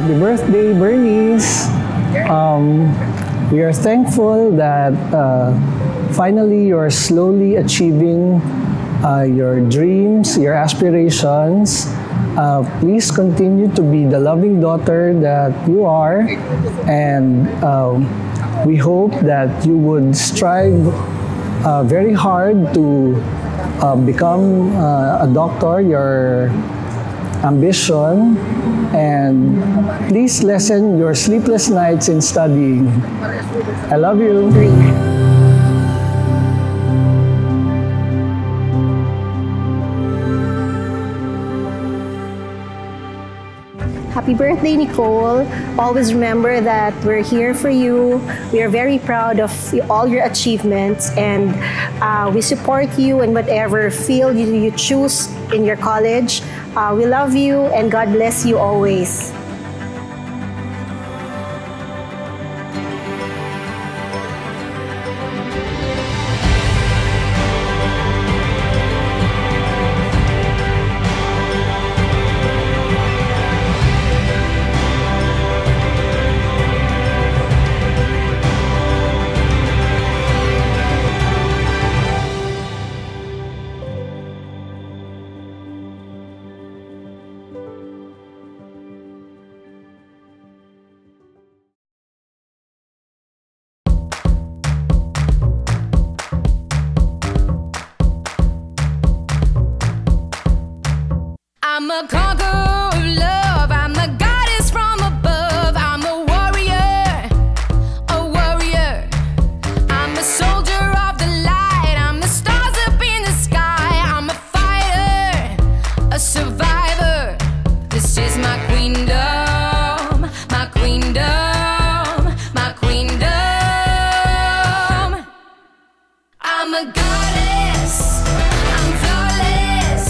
happy birthday, Bernice. We are thankful that finally you're slowly achieving your dreams, your aspirations. Please continue to be the loving daughter that you are, and we hope that you would strive very hard to become a doctor, your ambition, and please lessen your sleepless nights in studying. I love you. Happy birthday, Nicole. Always remember that we're here for you. We are very proud of all your achievements, and we support you in whatever field you choose in your college. We love you, and God bless you always. I'm a conqueror of love, I'm the goddess from above. I'm a warrior, I'm a soldier of the light. I'm the stars up in the sky. I'm a fighter, a survivor. This is my queendom, my queendom, my queendom. I'm a goddess, I'm flawless.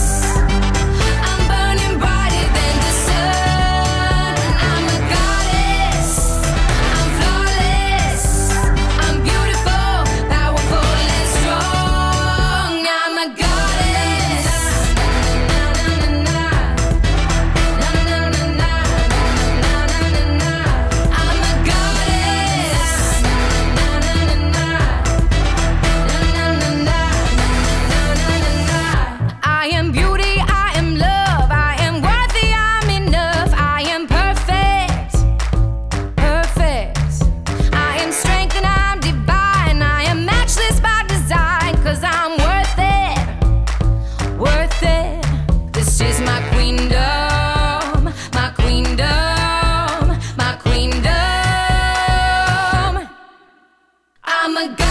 I'm a god.